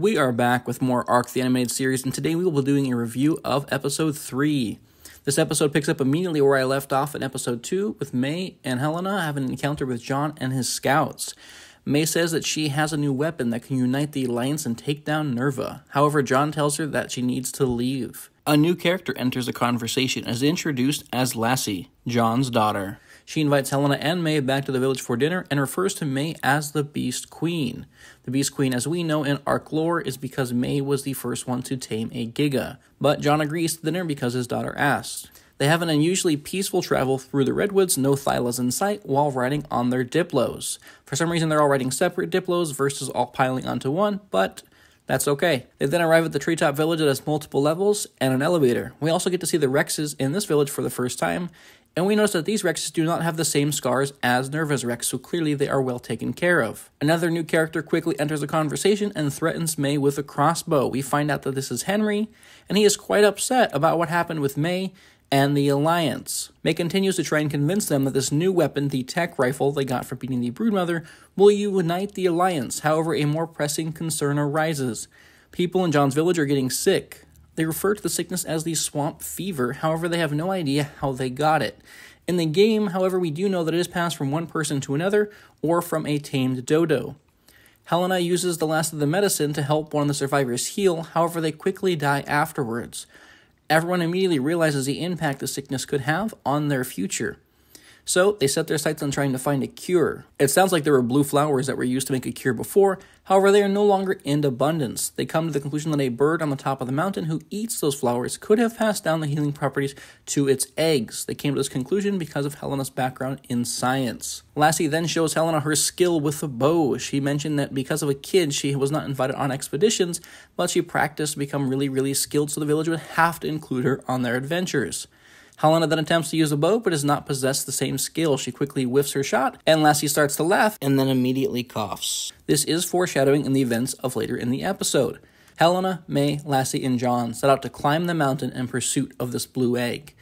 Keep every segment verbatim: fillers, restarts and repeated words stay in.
We are back with more ARK the Animated Series, and today we will be doing a review of Episode three. This episode picks up immediately where I left off in Episode two, with May and Helena having an encounter with John and his scouts. May says that she has a new weapon that can unite the Alliance and take down Nerva. However, John tells her that she needs to leave. A new character enters the conversation and is introduced as Lassie, John's daughter. She invites Helena and May back to the village for dinner and refers to May as the Beast Queen. The Beast Queen, as we know in ARK lore, is because May was the first one to tame a Giga. But John agrees to dinner because his daughter asked. They have an unusually peaceful travel through the Redwoods, no thylos in sight, while riding on their diplos. For some reason, they're all riding separate diplos versus all piling onto one, but that's okay. They then arrive at the treetop village that has multiple levels and an elevator. We also get to see the Rexes in this village for the first time, and we notice that these Rexes do not have the same scars as Nerva's Rex, so clearly they are well taken care of. Another new character quickly enters the conversation and threatens May with a crossbow. We find out that this is Henry, and he is quite upset about what happened with May and the Alliance. May continues to try and convince them that this new weapon, the tech rifle they got for beating the Broodmother, will unite the Alliance. However, a more pressing concern arises. People in John's village are getting sick. They refer to the sickness as the swamp fever, however they have no idea how they got it. In the game, however, we do know that it is passed from one person to another or from a tamed dodo. Helena uses the last of the medicine to help one of the survivors heal, however they quickly die afterwards. Everyone immediately realizes the impact the sickness could have on their future. So they set their sights on trying to find a cure. It sounds like there were blue flowers that were used to make a cure before, however they are no longer in abundance. They come to the conclusion that a bird on the top of the mountain who eats those flowers could have passed down the healing properties to its eggs. They came to this conclusion because of Helena's background in science. Lassie then shows Helena her skill with a bow. She mentioned that because of a kid, she was not invited on expeditions, but she practiced to become really, really skilled, so the village would have to include her on their adventures. Helena then attempts to use a bow, but does not possess the same skill. She quickly whiffs her shot, and Lassie starts to laugh, and then immediately coughs. This is foreshadowing in the events of later in the episode. Helena, May, Lassie, and John set out to climb the mountain in pursuit of this blue egg.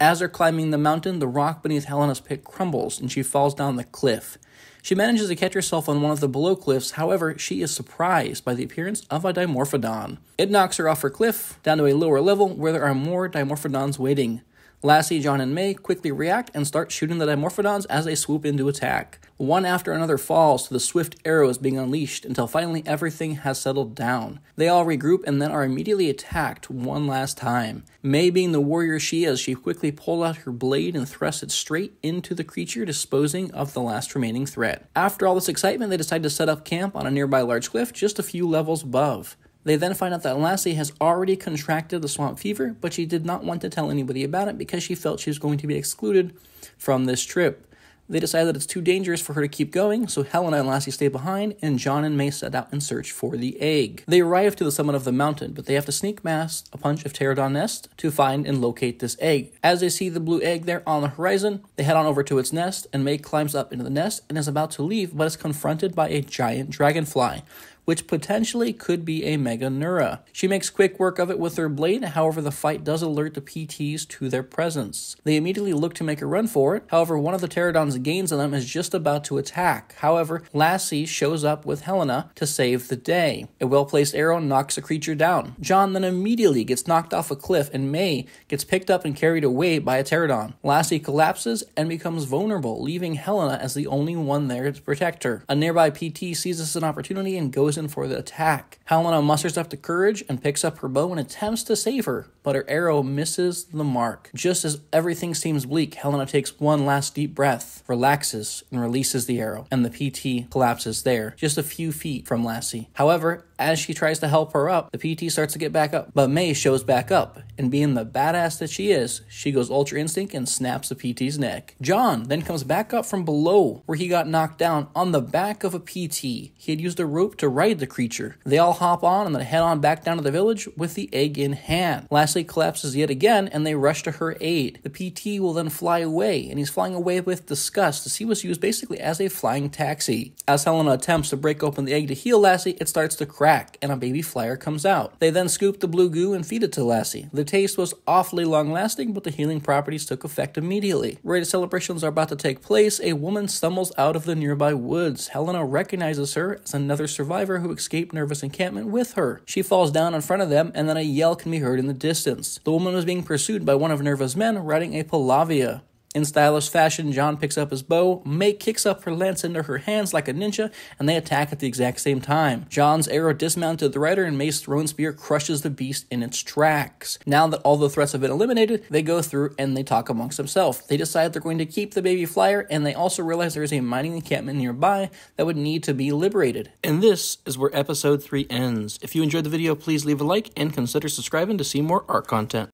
As they're climbing the mountain, the rock beneath Helena's pit crumbles, and she falls down the cliff. She manages to catch herself on one of the below cliffs, however, she is surprised by the appearance of a Dimorphodon. It knocks her off her cliff, down to a lower level where there are more Dimorphodons waiting. Lassie, John, and May quickly react and start shooting the Dimorphodons as they swoop in to attack. One after another falls to the swift arrows being unleashed until finally everything has settled down. They all regroup and then are immediately attacked one last time. May, being the warrior she is, she quickly pulled out her blade and thrust it straight into the creature, disposing of the last remaining threat. After all this excitement, they decide to set up camp on a nearby large cliff just a few levels above. They then find out that Lassie has already contracted the swamp fever, but she did not want to tell anybody about it because she felt she was going to be excluded from this trip. They decide that it's too dangerous for her to keep going, so Helena and Lassie stay behind, and John and May set out in search for the egg. They arrive to the summit of the mountain, but they have to sneak past a bunch of pterodon nests to find and locate this egg. As they see the blue egg there on the horizon, they head on over to its nest, and May climbs up into the nest and is about to leave, but is confronted by a giant dragonfly, which potentially could be a Meganeura. She makes quick work of it with her blade, however the fight does alert the P Ts to their presence. They immediately look to make a run for it, however one of the pterodons gains on them and is just about to attack. However, Lassie shows up with Helena to save the day. A well-placed arrow knocks the creature down. John then immediately gets knocked off a cliff and May gets picked up and carried away by a pterodon. Lassie collapses and becomes vulnerable, leaving Helena as the only one there to protect her. A nearby P T sees this as an opportunity and goes for the attack. Helena musters up the courage and picks up her bow and attempts to save her, but her arrow misses the mark. Just as everything seems bleak, Helena takes one last deep breath, relaxes, and releases the arrow, and the P T collapses there, just a few feet from Lassie. However, as she tries to help her up, the P T starts to get back up, but May shows back up, and being the badass that she is, she goes Ultra Instinct and snaps the P T's neck. John then comes back up from below, where he got knocked down on the back of a P T. He had used a rope to ride the creature. They all hop on and then head on back down to the village with the egg in hand. Lassie collapses yet again, and they rush to her aid. The P T will then fly away, and he's flying away with disgust as he was used basically as a flying taxi. As Helena attempts to break open the egg to heal Lassie, it starts to crack. And a baby flyer comes out. They then scoop the blue goo and feed it to Lassie. The taste was awfully long-lasting, but the healing properties took effect immediately. Where the celebrations are about to take place, a woman stumbles out of the nearby woods. Helena recognizes her as another survivor Meganeura who escaped Nerva's encampment with her. She falls down in front of them, and then a yell can be heard in the distance. The woman was being pursued by one of Nerva's men riding a Pallavia. In stylish fashion, John picks up his bow, May kicks up her lance into her hands like a ninja, and they attack at the exact same time. John's arrow dismounted the rider, and May's thrown spear crushes the beast in its tracks. Now that all the threats have been eliminated, they go through and they talk amongst themselves. They decide they're going to keep the baby flyer, and they also realize there is a mining encampment nearby that would need to be liberated. And this is where episode three ends. If you enjoyed the video, please leave a like and consider subscribing to see more ARK content.